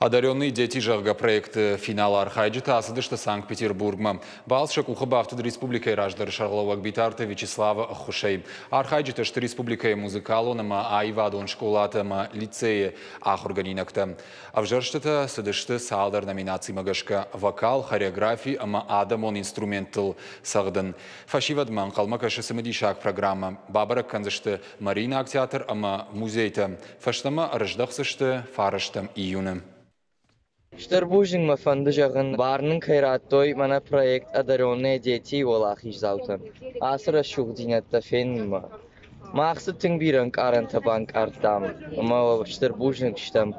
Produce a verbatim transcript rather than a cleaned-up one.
Одарённые дети жага проект финала архаиджита асадышта Санкт-Петербургма. Балшек ухаба автода республикой раждар Шарловак Битарта Вячеслава Хушей. Архаиджита что республикой музыкалонама айвадон школатама лицее ахурганинакта. А в жарштата садышта салдар номинации магашка вокал, хореография ама адамон инструментал сагдан. Фашивад манкалмакаша самадишак программа. Бабарак канзашта Марина актеатр ама музейта. Фаштама раждахсашта фараштам июна. Штарбужин мафанды жағын барның қайраттой мана проект «Одарённые дети» олақ ижзаутын. Асыра шуғы динатта фенімі. Мақсы түн бірін қарынта банк артам. Мау штарбужин кіштам.